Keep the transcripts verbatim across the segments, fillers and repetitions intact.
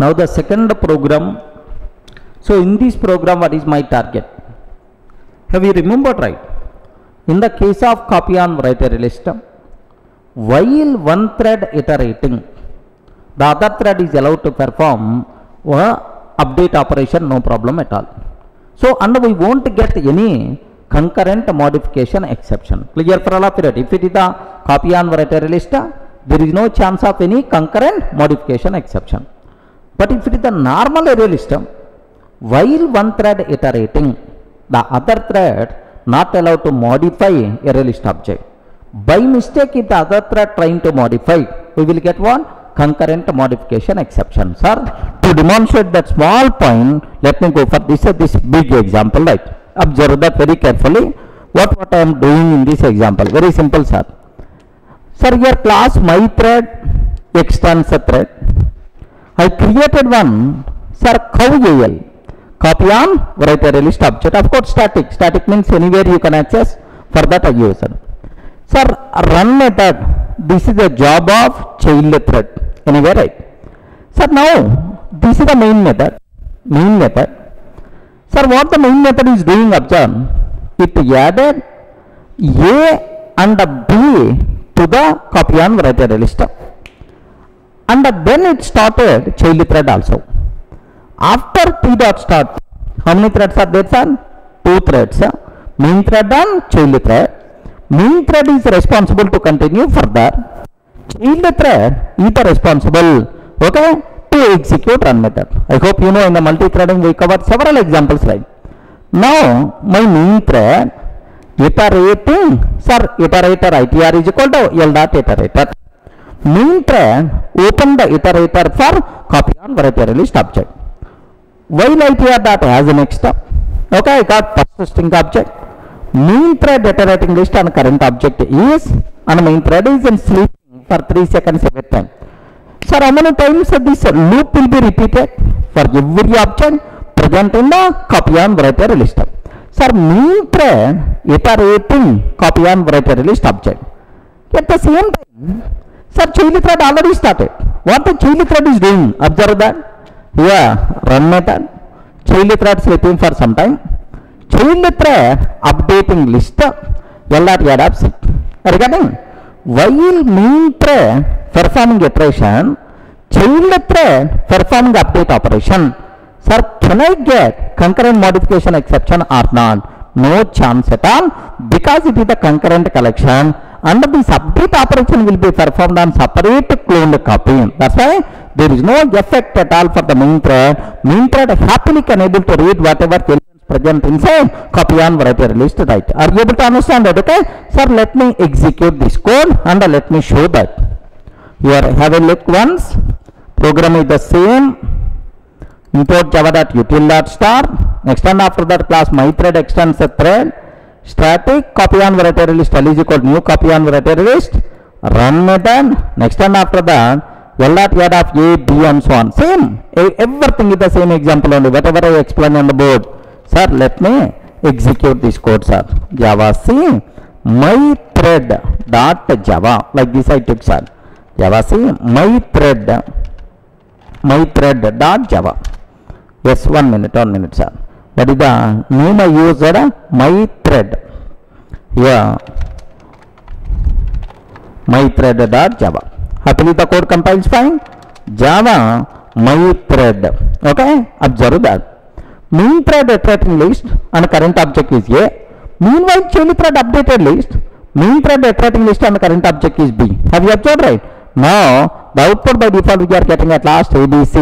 Now the second program. So in this program, what is my target? Have you remembered right? In the case of copy on write array list, while one thread iterating, the other thread is allowed to perform a update operation, no problem at all. So and we won't get any concurrent modification exception. Clear for all of it? If it is the copy on write array list, there is no chance of any concurrent modification exception. But if it is the normal array list, while one thread iterating, the other thread not allowed to modify array list object. By mistake, if the other thread trying to modify, we will get one concurrent modification exception. Sir, to demonstrate that small point, let me go for this uh, this big example. Right? Observe that very carefully. What what I am doing in this example? Very simple, sir. Sir, here class my thread extends a thread. I created one, sir, cow al. Copy on write array list object. Of course, static. Static means anywhere you can access. For that I use it. Sir, run method. This is the job of child thread. Anywhere, right? Sir, now this is the main method. Main method. Sir, what the main method is doing? Observe. It added A and B to the copy on write array list, and then it started child thread also. After T dot start, how many threads are there, sir? Two threads. Huh? Main thread and child thread. Main thread is responsible to continue further. Child thread is the responsible, okay, to execute run method. I hope you know in the multi-threading we covered several examples, right? Now my main thread iterating, sir, iterator itr is equal to L dot iterator. Main thread open the iterator for copy on write array list object. While itr dot has a next step, okay, I got first string object. Main thread iterating list and current object is, and main thread is in sleep for three seconds every time. Sir, how many times this loop will be repeated? For every object present in the copy on write array list. Sir, main thread iterating copy on write array list object. At the same time, sir, child thread already started. What the child thread is doing? Observe that. Yeah, run method, child thread sleeping for some time, child thread updating list L R adapts it. Regarding while main thread performing iteration, child thread performing update operation. Sir, can I get concurrent modification exception or not? No chance at all, because it is the concurrent collection and this update operation will be performed on separate cloned copy. That's why there is no effect at all for the main thread. Main thread happily can able to read whatever elements present inside copy on write array list, right? Are you able to understand that? Okay, sir, let me execute this code and let me show that. Here, have a look once. Program is the same. Import java.util.star. Next, and after that class my thread extends a thread. Static copy on write array list is equal to new copy on write array list. Run method. Next, and after that L dot add of A, B and so on. Same, everything is the same example only, whatever I explained on the board. Sir, let me execute this code, sir. Java c my thread dot java, like this I took, sir. Java c my thread my thread dot java. Yes, one minute, one minute, sir. What is the name I used? My thread. Yeah, my thread dot java. Happily the code compiles fine. Java my thread, okay. Observe that main thread iterating list and current object is A. Meanwhile child thread updated list, main thread iterating list and current object is B. Have you observed right? Now the output by default we are getting at last A B C.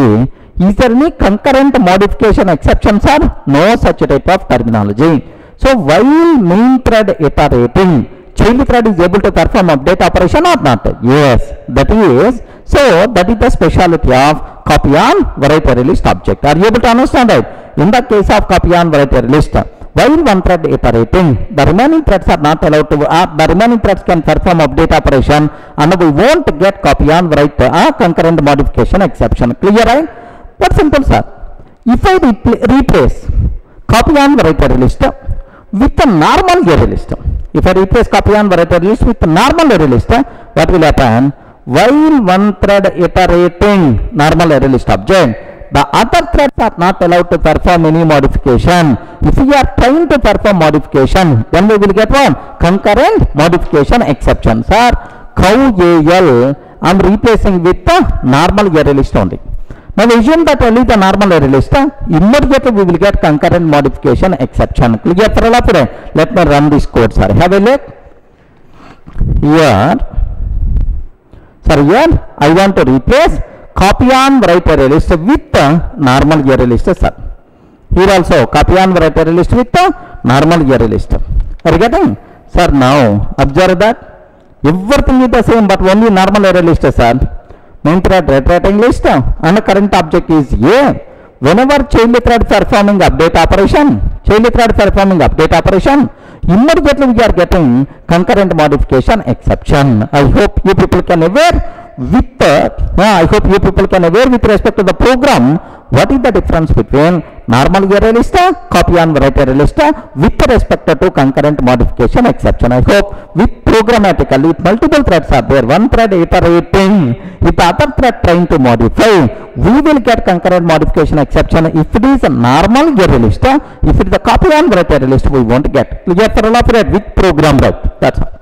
Is there any concurrent modification exceptions? Or no such type of terminology. So while main thread iterating, child thread is able to perform update operation or not? Yes, that is. So that is the speciality of copy on write array list object. Are you able to understand it? In the case of copy on write array list, while one thread iterating, the remaining threads are not allowed to, uh, the remaining threads can perform update operation and we won't get copy on write a uh, concurrent modification exception. Clear, right? But simple, sir. If I replace copy on write array list with a normal array list, if I replace copy on write array list with normal array list, what will happen? While one thread iterating normal array list object, the other threads are not allowed to perform any modification. If we are trying to perform modification, then we will get one concurrent modification exception. Sir, cow A L I am replacing with the normal array list only. Now assume that only the normal array list, immediately we will get concurrent modification exception. Clear for all of you? Let me run this code, sir. Have a look. Here, sir, here I want to replace copy on write array list with the normal array list, sir. Here also copy on write array list with the normal array list. Are you getting? Sir, now observe that everything is the same, but only normal array list, sir. Main thread reiterating list and current object is A. Whenever child thread performing update operation, child thread performing update operation, immediately we are getting concurrent modification exception. I hope you people can aware with uh, I hope you people can aware with respect to the program what is the difference between normal array list, copy on write array list with respect to concurrent modification exception. I hope with programmatically if multiple threads are there, one thread iterating if the other thread trying to modify, we will get concurrent modification exception. If it is a normal array list, if it is a copy on write array list, we won't get. Clear for all of it with program route. That's all.